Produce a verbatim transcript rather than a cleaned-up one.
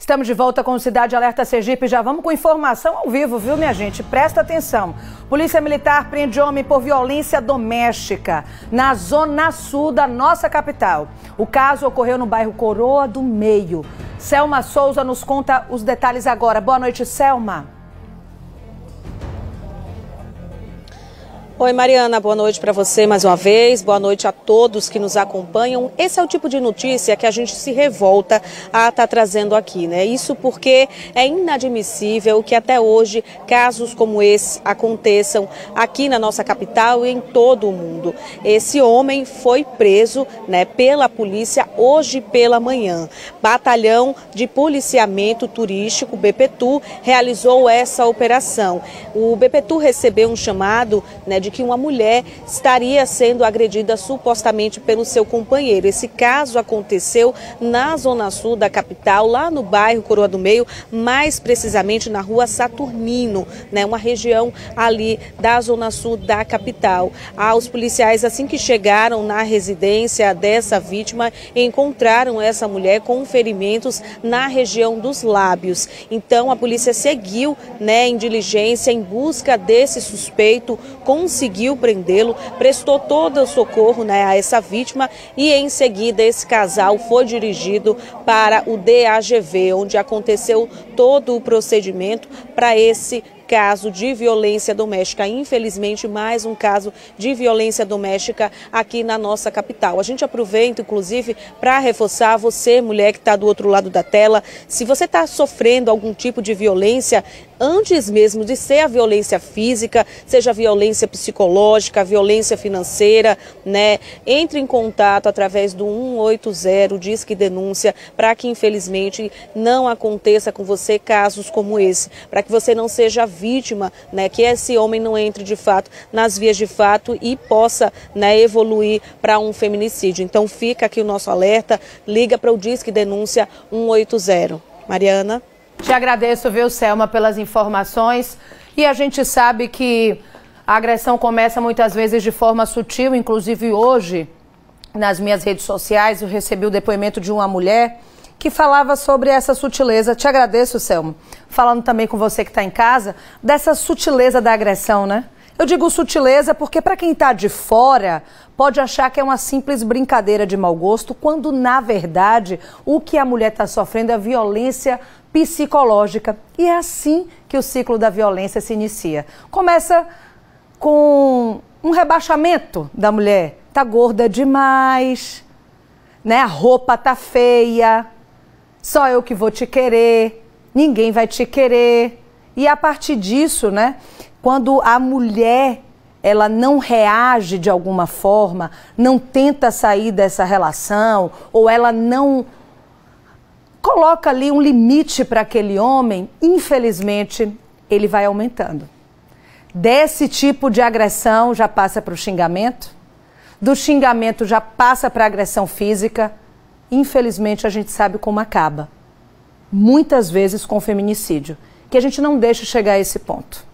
Estamos de volta com o Cidade Alerta Sergipe. Já vamos com informação ao vivo, viu, minha gente? Presta atenção. Polícia Militar prende homem por violência doméstica na zona sul da nossa capital. O caso ocorreu no bairro Coroa do Meio. Selma Souza nos conta os detalhes agora. Boa noite, Selma. Oi, Mariana, boa noite para você mais uma vez, boa noite a todos que nos acompanham. Esse é o tipo de notícia que a gente se revolta a estar trazendo aqui, né? Isso porque é inadmissível que até hoje casos como esse aconteçam aqui na nossa capital e em todo o mundo. Esse homem foi preso, né, pela polícia hoje pela manhã. Batalhão de Policiamento Turístico, B P T U, realizou essa operação. O B P T U recebeu um chamado, né, de de que uma mulher estaria sendo agredida supostamente pelo seu companheiro. Esse caso aconteceu na zona sul da capital, lá no bairro Coroa do Meio, mais precisamente na rua Saturnino, né, uma região ali da zona sul da capital. Ah, os policiais, assim que chegaram na residência dessa vítima, encontraram essa mulher com ferimentos na região dos lábios. Então a polícia seguiu, né, em diligência em busca desse suspeito, com conseguiu prendê-lo, prestou todo o socorro, né, a essa vítima, e em seguida esse casal foi dirigido para o D A G V, onde aconteceu todo o procedimento para esse caso de violência doméstica. Infelizmente, mais um caso de violência doméstica aqui na nossa capital. A gente aproveita, inclusive, para reforçar você, mulher que está do outro lado da tela, se você está sofrendo algum tipo de violência, antes mesmo de ser a violência física, seja violência psicológica, violência financeira, né, entre em contato através do um oito zero, Disque Denúncia, para que, infelizmente, não aconteça com você casos como esse, para que você não seja vítima, né, que esse homem não entre de fato nas vias de fato e possa, né, evoluir para um feminicídio. Então fica aqui o nosso alerta, liga para o Disque Denúncia um oito zero. Mariana. Te agradeço, viu, Selma, pelas informações. E a gente sabe que a agressão começa muitas vezes de forma sutil, inclusive hoje nas minhas redes sociais eu recebi o depoimento de uma mulher que falava sobre essa sutileza. Te agradeço, Selma, falando também com você que está em casa, dessa sutileza da agressão, né? Eu digo sutileza porque para quem está de fora pode achar que é uma simples brincadeira de mau gosto, quando na verdade o que a mulher está sofrendo é violência psicológica. E é assim que o ciclo da violência se inicia. Começa com um rebaixamento da mulher. Tá gorda demais, né? A roupa tá feia. Só eu que vou te querer, ninguém vai te querer. E a partir disso, né, quando a mulher ela não reage de alguma forma, não tenta sair dessa relação, ou ela não coloca ali um limite para aquele homem, infelizmente ele vai aumentando. Desse tipo de agressão já passa para o xingamento, do xingamento já passa para a agressão física. Infelizmente, a gente sabe como acaba, muitas vezes com feminicídio, que a gente não deixa chegar a esse ponto.